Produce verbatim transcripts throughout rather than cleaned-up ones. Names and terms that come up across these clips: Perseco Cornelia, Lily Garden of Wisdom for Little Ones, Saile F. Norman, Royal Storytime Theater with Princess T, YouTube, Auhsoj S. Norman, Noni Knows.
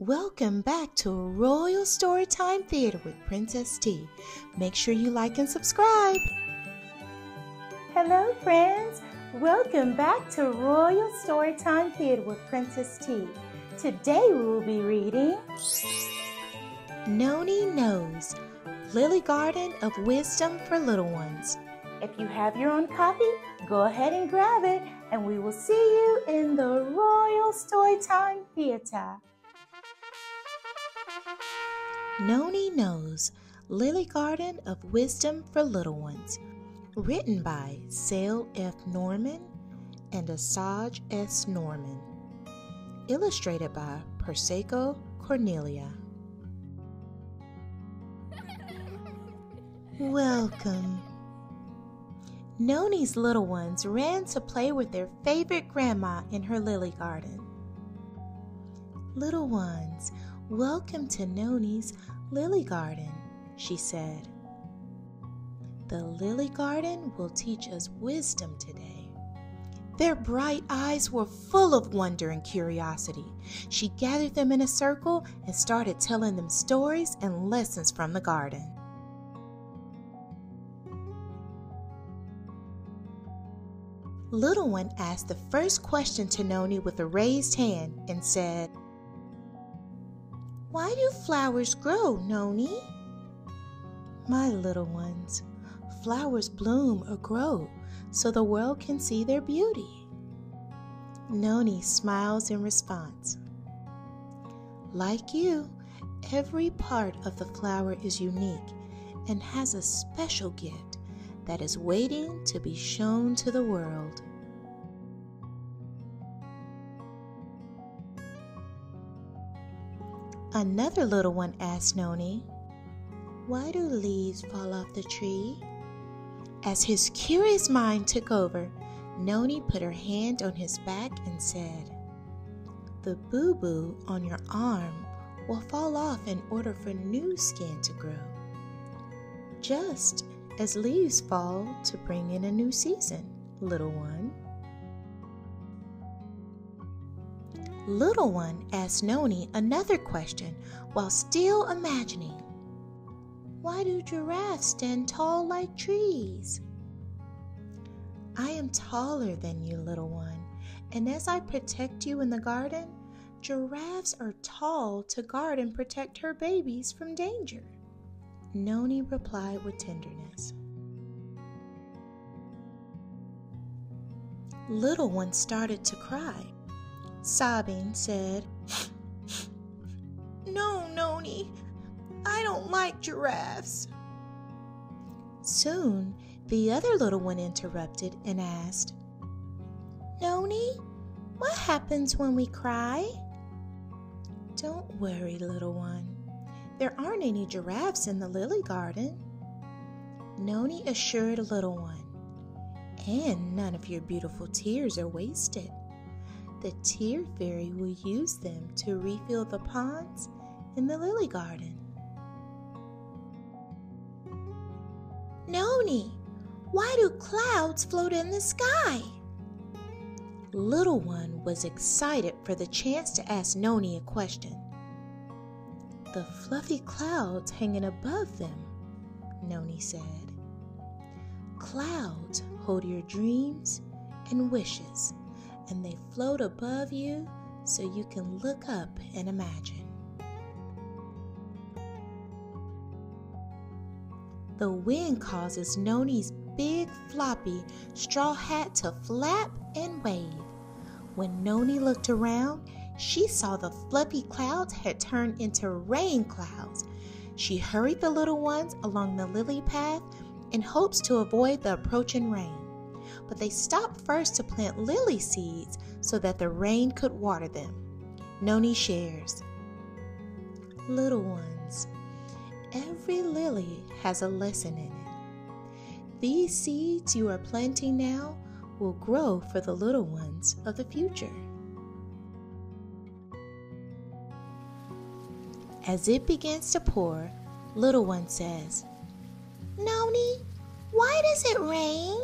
Welcome back to Royal Storytime Theater with Princess T. Make sure you like and subscribe. Hello friends, welcome back to Royal Storytime Theater with Princess T. Today we will be reading Noni Knows, Lily Garden of Wisdom for Little Ones. If you have your own copy, go ahead and grab it, and we will see you in the Royal Storytime Theater. Noni Knows, Lily Garden of Wisdom for Little Ones, written by Saile F. Norman and Auhsoj S. Norman, illustrated by Perseco Cornelia. Welcome. Noni's little ones ran to play with their favorite grandma in her lily garden. Little ones, welcome to Noni's lily garden, she said. The lily garden will teach us wisdom today. Their bright eyes were full of wonder and curiosity. She gathered them in a circle and started telling them stories and lessons from the garden. Little one asked the first question to Noni with a raised hand and said, "Why do flowers grow, Noni?" "My little ones, flowers bloom or grow so the world can see their beauty." Noni smiles in response. "Like you, every part of the flower is unique and has a special gift that is waiting to be shown to the world." Another little one asked Noni, "Why do leaves fall off the tree?" As his curious mind took over, Noni put her hand on his back and said, "The boo-boo on your arm will fall off in order for new skin to grow, just as leaves fall to bring in a new season, little one." Little one asked Noni another question while still imagining, "Why do giraffes stand tall like trees?" "I am taller than you, little one, and as I protect you in the garden, giraffes are tall to guard and protect her babies from danger," Noni replied with tenderness. Little one started to cry. Sobbing said, "No, Noni, I don't like giraffes." Soon, the other little one interrupted and asked, "Noni, what happens when we cry?" "Don't worry, little one. There aren't any giraffes in the lily garden," Noni assured little one, "and none of your beautiful tears are wasted. The tear fairy will use them to refill the ponds in the lily garden." "Noni, why do clouds float in the sky?" Little one was excited for the chance to ask Noni a question. "The fluffy clouds hanging above them," Noni said. "Clouds hold your dreams and wishes, and they float above you so you can look up and imagine." The wind causes Noni's big floppy straw hat to flap and wave. When Noni looked around, she saw the fluffy clouds had turned into rain clouds. She hurried the little ones along the lily path in hopes to avoid the approaching rain. But they stopped first to plant lily seeds so that the rain could water them. Noni shares, "Little ones, every lily has a lesson in it. These seeds you are planting now will grow for the little ones of the future." As it begins to pour, little one says, "Noni, why does it rain?"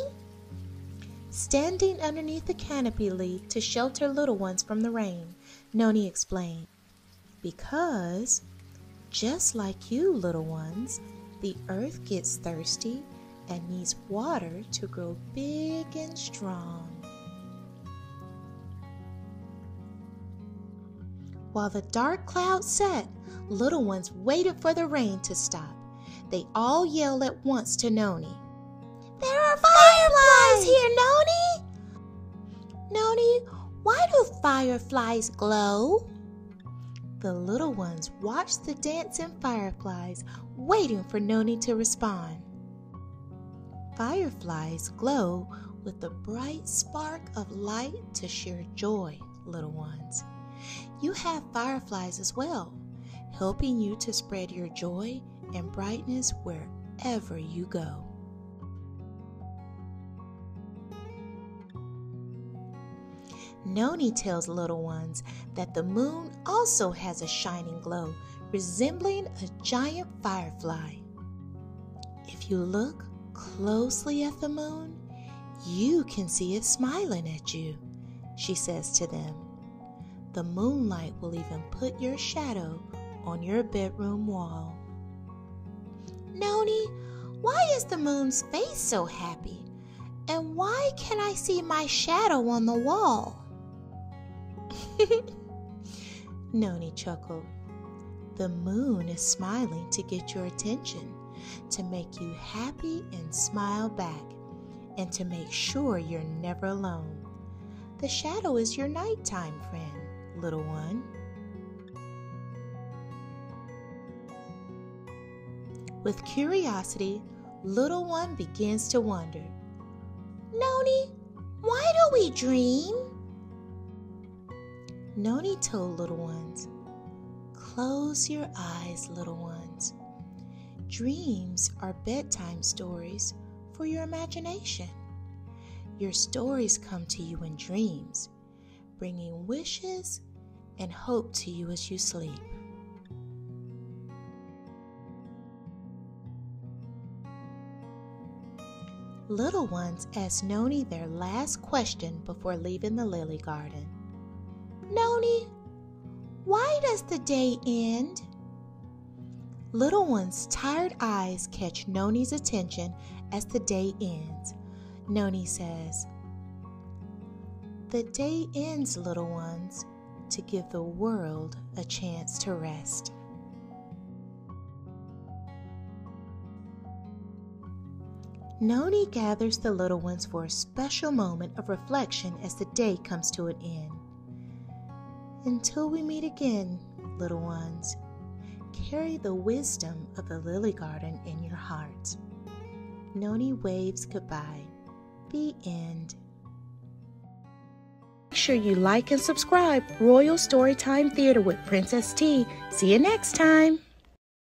Standing underneath the canopy leaf to shelter little ones from the rain, Noni explained, because just like you, little ones, the earth gets thirsty and needs water to grow big and strong. While the dark cloud set, little ones waited for the rain to stop. They all yelled at once to Noni. There are fireflies here, Noni! Noni, why do fireflies glow? The little ones watched the dancing fireflies, waiting for Noni to respond. Fireflies glow with the bright spark of light to share joy, little ones. You have fireflies as well, helping you to spread your joy and brightness wherever you go. Noni tells little ones that the moon also has a shining glow, resembling a giant firefly. If you look closely at the moon, you can see it smiling at you, she says to them. The moonlight will even put your shadow on your bedroom wall. Noni, why is the moon's face so happy? And why can I see my shadow on the wall? Noni chuckled. The moon is smiling to get your attention, to make you happy and smile back, and to make sure you're never alone. The shadow is your nighttime friend, little one. With curiosity, little one begins to wonder, Noni, why do we dream? Noni told little ones, close your eyes, little ones. Dreams are bedtime stories for your imagination. Your stories come to you in dreams, bringing wishes and hope to you as you sleep. Little ones asked Noni their last question before leaving the lily garden. Noni, why does the day end? Little ones' tired eyes catch Noni's attention as the day ends. Noni says, the day ends, little ones, to give the world a chance to rest. Noni gathers the little ones for a special moment of reflection as the day comes to an end. Until we meet again, little ones, carry the wisdom of the lily garden in your heart. Noni waves goodbye. The end. Make sure you like and subscribe Royal Storytime Theater with Princess T. See you next time.